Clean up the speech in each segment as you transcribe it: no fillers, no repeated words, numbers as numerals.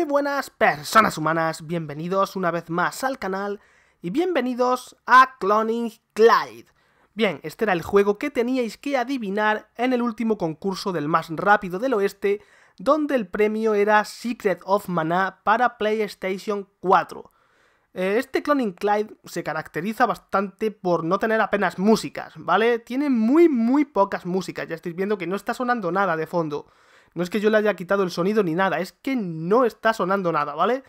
Muy buenas personas humanas, bienvenidos una vez más al canal y bienvenidos a Cloning Clyde. Bien, este era el juego que teníais que adivinar en el último concurso del más rápido del oeste, donde el premio era Secret of Mana para PlayStation 4. Este Cloning Clyde se caracteriza bastante por no tener apenas músicas, ¿vale? Tiene muy pocas músicas, ya estáis viendo que no está sonando nada de fondo. No es que yo le haya quitado el sonido ni nada, es que no está sonando nada, ¿vale?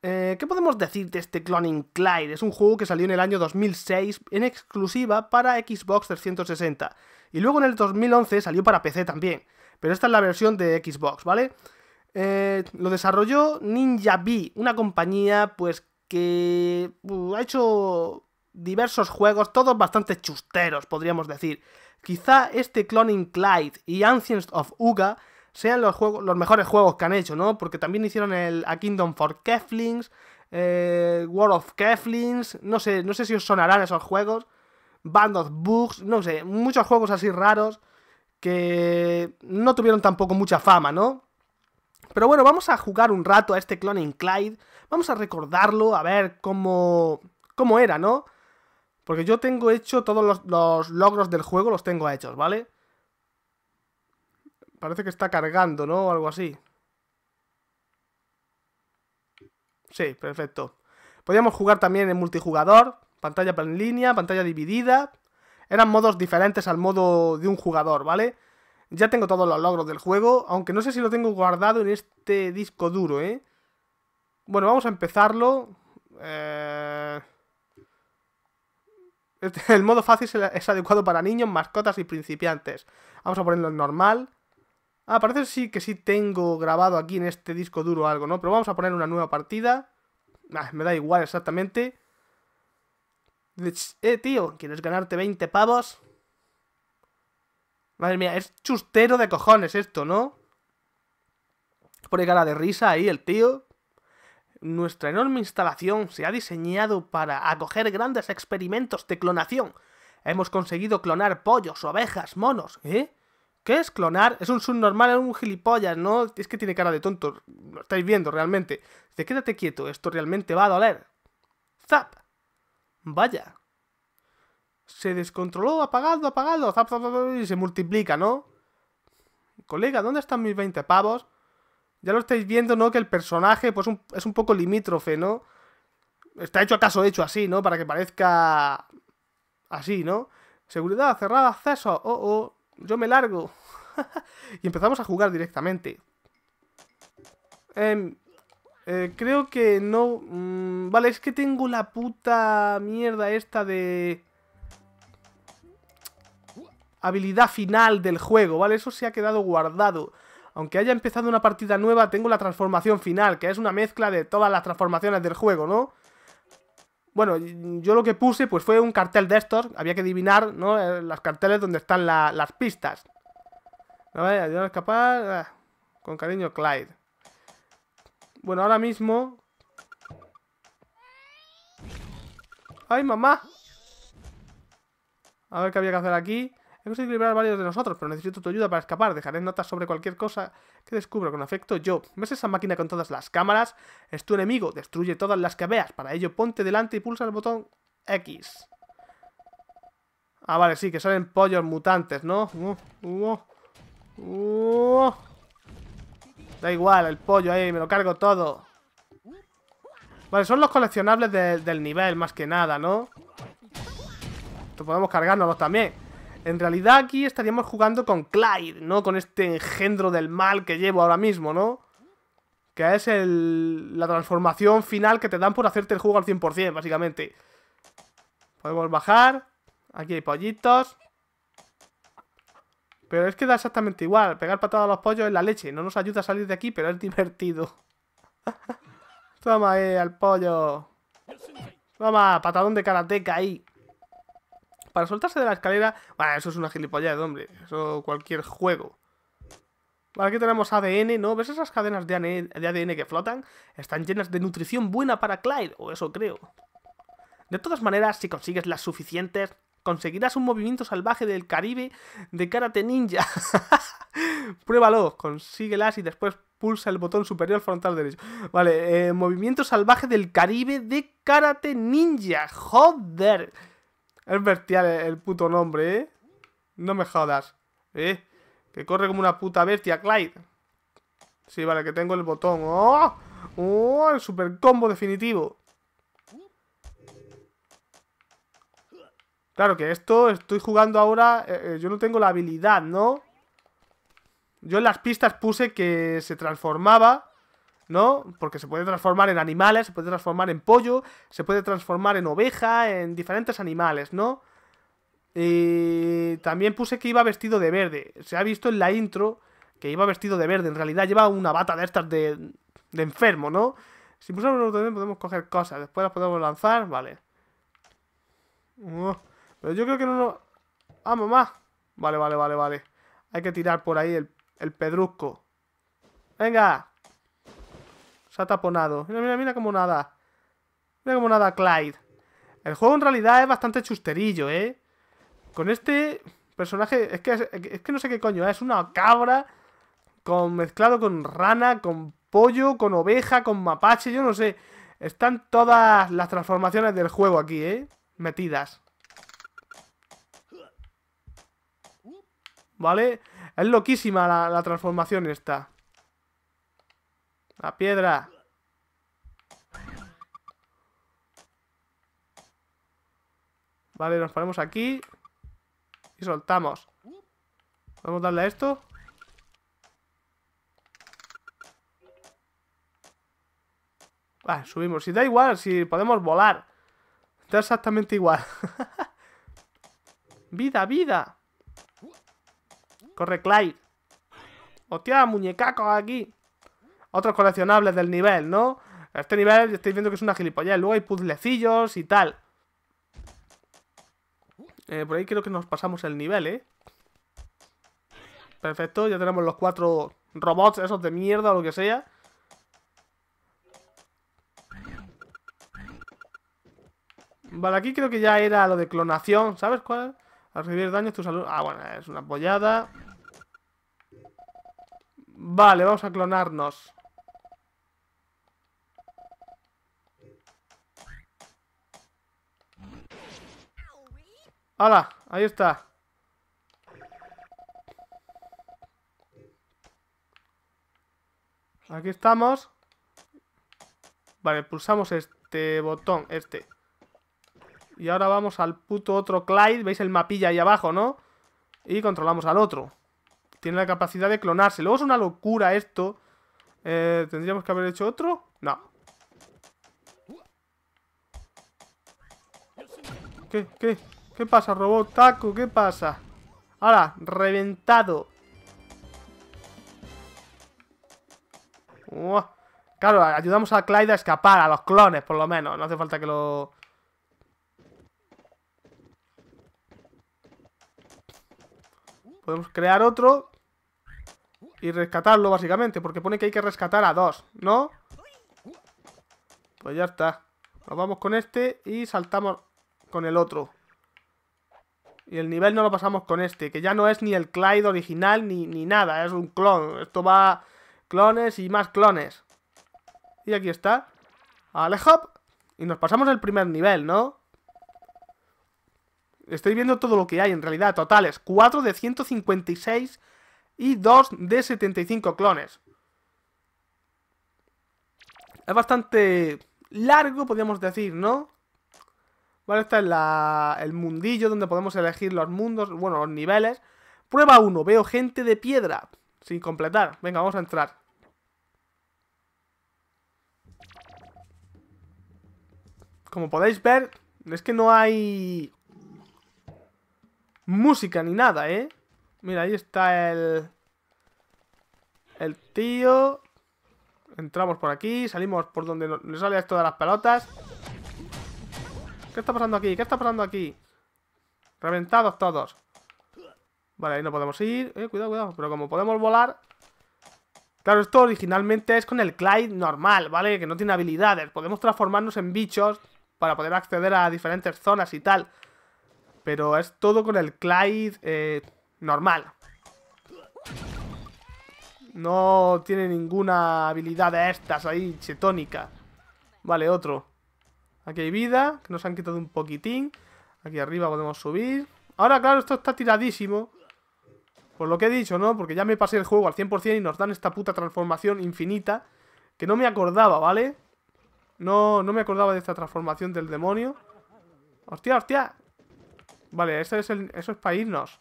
¿Qué podemos decir de este Cloning Clyde? Es un juego que salió en el año 2006 en exclusiva para Xbox 360. Y luego en el 2011 salió para PC también, pero esta es la versión de Xbox, ¿vale? Lo desarrolló Ninja Bee, una compañía pues que ha hecho diversos juegos, todos bastante chusteros, podríamos decir. Quizá este Cloning Clyde y Ancients of Uga sean los mejores juegos que han hecho, ¿no? Porque también hicieron el A Kingdom for Keflings, World of Keflings, no sé si os sonarán esos juegos, Band of Bugs, no sé, muchos juegos así raros que no tuvieron tampoco mucha fama, ¿no? Pero bueno, vamos a jugar un rato a este Cloning Clyde, vamos a recordarlo, a ver cómo era, ¿no? Porque yo tengo hecho todos los logros del juego, los tengo hechos, ¿vale? Parece que está cargando, ¿no? O algo así. Sí, perfecto. Podíamos jugar también en multijugador, pantalla en línea, pantalla dividida. Eran modos diferentes al modo de un jugador, ¿vale? Ya tengo todos los logros del juego, aunque no sé si lo tengo guardado en este disco duro, ¿eh? Bueno, vamos a empezarlo. El modo fácil es adecuado para niños, mascotas y principiantes. Vamos a ponerlo en normal. Ah, parece que sí tengo grabado aquí en este disco duro algo, ¿no? Pero vamos a poner una nueva partida. Ah, me da igual exactamente. Tío, ¿quieres ganarte 20 pavos? Madre mía, es chustero de cojones esto, ¿no? Pone cara de risa ahí el tío. Nuestra enorme instalación se ha diseñado para acoger grandes experimentos de clonación. Hemos conseguido clonar pollos, ovejas, monos. ¿Eh? ¿Qué es clonar? Es un subnormal, es un gilipollas, ¿no? Es que tiene cara de tonto. Lo estáis viendo realmente. Dice, quédate quieto, esto realmente va a doler. ¡Zap! Vaya. Se descontroló, apagado. Zap, zap, zap, y se multiplica, ¿no? Colega, ¿dónde están mis 20 pavos? Ya lo estáis viendo, ¿no? Que el personaje pues es un poco limítrofe, ¿no? Está hecho así, ¿no? Para que parezca así, ¿no? Seguridad, cerrada, acceso. Oh, yo me largo. Y empezamos a jugar directamente. Creo que no... vale, es que tengo la puta mierda esta de... habilidad final del juego, ¿vale? Eso se ha quedado guardado. Aunque haya empezado una partida nueva, tengo la transformación final, que es una mezcla de todas las transformaciones del juego, ¿no? Bueno, yo lo que puse pues fue un cartel de estos, había que adivinar, ¿no? Los carteles donde están las pistas. A ver, ayudar a escapar... Con cariño, Clyde. Bueno, ahora mismo... ¡Ay, mamá! A ver qué había que hacer aquí... He conseguido liberar a varios de nosotros, pero necesito tu ayuda para escapar. Dejaré notas sobre cualquier cosa que descubra con afecto yo. ¿Ves esa máquina con todas las cámaras? Es tu enemigo. Destruye todas las que veas. Para ello, ponte delante y pulsa el botón X. Ah, vale, sí, que salen pollos mutantes, ¿no? Da igual, el pollo ahí, me lo cargo todo. Vale, son los coleccionables del nivel, más que nada, ¿no? Esto podemos cargárnoslos también. En realidad aquí estaríamos jugando con Clyde, ¿no? Con este engendro del mal que llevo ahora mismo, ¿no? Que es la transformación final que te dan por hacerte el juego al 100%, básicamente. Podemos bajar. Aquí hay pollitos. Pero es que da exactamente igual. Pegar patadas a los pollos es la leche. No nos ayuda a salir de aquí, pero es divertido. Toma ahí al pollo. Toma, patadón de karateka ahí. Para soltarse de la escalera... Bueno, eso es una gilipollez, hombre. Eso cualquier juego. Vale, aquí tenemos ADN, ¿no? ¿Ves esas cadenas de ADN que flotan? Están llenas de nutrición buena para Clyde, o eso creo. De todas maneras, si consigues las suficientes, conseguirás un movimiento salvaje del Caribe de karate ninja. Pruébalo, consíguelas y después pulsa el botón superior frontal derecho. Vale, movimiento salvaje del Caribe de Karate Ninja. Joder. Es bestial el puto nombre, ¿eh? No me jodas, ¿eh? Que corre como una puta bestia, Clyde. Sí, vale, que tengo el botón. ¡Oh! ¡Oh! El super combo definitivo. Claro que esto estoy jugando ahora. Yo no tengo la habilidad, ¿no? Yo en las pistas puse que se transformaba, ¿no? Porque se puede transformar en animales, se puede transformar en pollo, se puede transformar en oveja, en diferentes animales, ¿no? Y también puse que iba vestido de verde. Se ha visto en la intro que iba vestido de verde. En realidad lleva una bata de estas de enfermo, ¿no? Si pulsamos el botón podemos coger cosas, después las podemos lanzar, vale. Pero yo creo que no nos... ¡Ah, mamá! Vale, vale, vale, vale. Hay que tirar por ahí el pedrusco. ¡Venga! Se ha taponado. Mira, mira, mira cómo nada. Mira cómo nada Clyde. El juego en realidad es bastante chusterillo, ¿eh? Con este personaje... Es que no sé qué coño, ¿eh? Es una cabra mezclado con rana, con pollo, con oveja, con mapache, yo no sé. Están todas las transformaciones del juego aquí, ¿eh? Metidas. ¿Vale? Es loquísima la transformación esta. La piedra. Vale, nos ponemos aquí y soltamos. ¿Podemos darle a esto? Vale, subimos. Si da igual, si podemos volar. Está exactamente igual. Vida, vida. Corre, Clyde. Hostia, muñecacos aquí. Otros coleccionables del nivel, ¿no? Este nivel estáis viendo que es una gilipollez. Luego hay puzzlecillos y tal. Por ahí creo que nos pasamos el nivel, ¿eh? Perfecto, ya tenemos los 4 robots esos de mierda o lo que sea. Vale, aquí creo que ya era lo de clonación. ¿Sabes cuál? Al recibir daños tu salud... Ah, bueno, es una pollada. Vale, vamos a clonarnos. ¡Hala! Ahí está. Aquí estamos. Vale, pulsamos este botón, este. Y ahora vamos al puto otro Clyde. ¿Veis el mapilla ahí abajo, no? Y controlamos al otro. Tiene la capacidad de clonarse. Luego es una locura esto. ¿Tendríamos que haber hecho otro? No. ¿Qué? ¿Qué? ¿Qué pasa, robot taco? ¿Qué pasa? ¡Hala! ¡Reventado! Uah. Claro, ayudamos a Clyde a escapar. A los clones, por lo menos. No hace falta que lo... Podemos crear otro y rescatarlo, básicamente, porque pone que hay que rescatar a 2, ¿no? Pues ya está. Nos vamos con este y saltamos con el otro. Y el nivel no lo pasamos con este, que ya no es ni el Clyde original ni nada, es un clon. Esto va clones y más clones. Y aquí está. Alejop. Y nos pasamos el primer nivel, ¿no? Estoy viendo todo lo que hay en realidad. Totales, 4 de 156 y 2 de 75 clones. Es bastante largo, podríamos decir, ¿no? Vale, este es el mundillo donde podemos elegir los mundos, bueno, los niveles. Prueba 1, veo gente de piedra sin completar. Venga, vamos a entrar. Como podéis ver, es que no hay... música ni nada, ¿eh? Mira, ahí está el tío. Entramos por aquí, salimos por donde nos sale esto de las pelotas. ¿Qué está pasando aquí? ¿Qué está pasando aquí? Reventados todos. Vale, ahí no podemos ir. Cuidado, cuidado. Pero como podemos volar... Claro, esto originalmente es con el Clyde normal, ¿vale? Que no tiene habilidades. Podemos transformarnos en bichos para poder acceder a diferentes zonas y tal. Pero es todo con el Clyde normal. No tiene ninguna habilidad de estas ahí, chetónica. Vale, otro. Aquí hay vida, que nos han quitado un poquitín. Aquí arriba podemos subir. Ahora, claro, esto está tiradísimo. Por lo que he dicho, ¿no? Porque ya me pasé el juego al 100% y nos dan esta puta transformación infinita. Que no me acordaba, ¿vale? No me acordaba de esta transformación del demonio. ¡Hostia, hostia! Vale, eso es para irnos.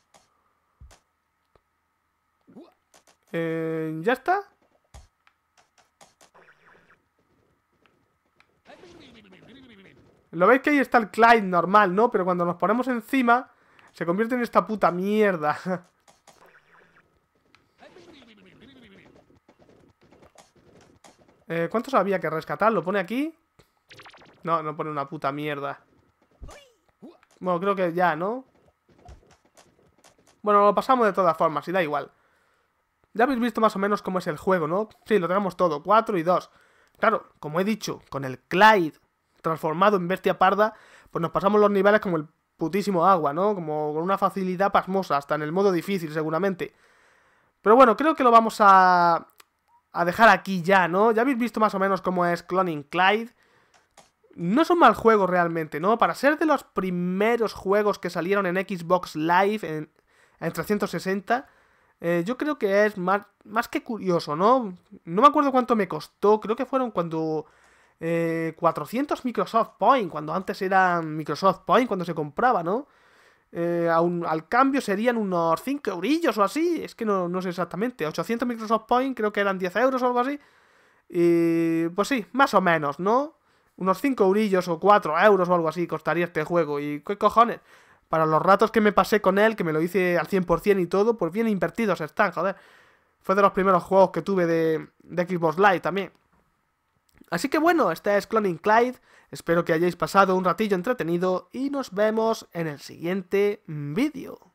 ¿Ya está? Lo veis que ahí está el Clyde normal, ¿no? Pero cuando nos ponemos encima, se convierte en esta puta mierda. ¿Cuántos había que rescatar? ¿Lo pone aquí? No, no pone una puta mierda. Bueno, creo que ya, ¿no? Bueno, lo pasamos de todas formas y da igual. Ya habéis visto más o menos cómo es el juego, ¿no? Sí, lo tenemos todo, 4 y 2. Claro, como he dicho, con el Clyde transformado en bestia parda, pues nos pasamos los niveles como el putísimo agua, ¿no? Como con una facilidad pasmosa, hasta en el modo difícil seguramente. Pero bueno, creo que lo vamos a dejar aquí ya, ¿no? Ya habéis visto más o menos cómo es Cloning Clyde. No es un mal juego realmente, ¿no? Para ser de los primeros juegos que salieron en Xbox Live, en 360... yo creo que es más que curioso, ¿no? No me acuerdo cuánto me costó, creo que fueron cuando 400 Microsoft Point, cuando antes eran Microsoft Point, cuando se compraba, ¿no? Al cambio serían unos 5 eurillos o así, es que no sé exactamente, 800 Microsoft Point creo que eran 10 euros o algo así, y pues sí, más o menos, ¿no? Unos 5 eurillos o 4 euros o algo así costaría este juego, y ¿qué cojones? Para los ratos que me pasé con él, que me lo hice al 100% y todo, pues bien invertidos están, joder. Fue de los primeros juegos que tuve de Xbox Live también. Así que bueno, este es Cloning Clyde. Espero que hayáis pasado un ratillo entretenido y nos vemos en el siguiente vídeo.